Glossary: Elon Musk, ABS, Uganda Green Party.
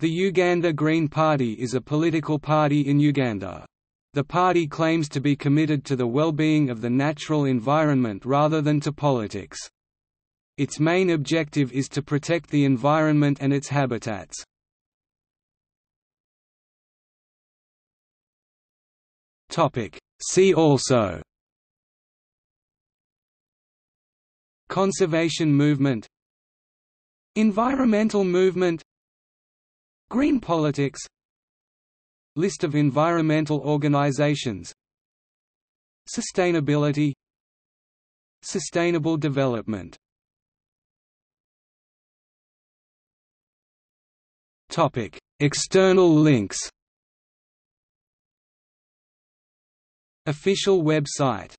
The Uganda Green Party is a political party in Uganda. The party claims to be committed to the well-being of the natural environment rather than to politics. Its main objective is to protect the environment and its habitats. See also: Conservation movement, Environmental movement, Green politics, List of environmental organizations, Sustainability, Sustainable development. Topic: External links. Official website.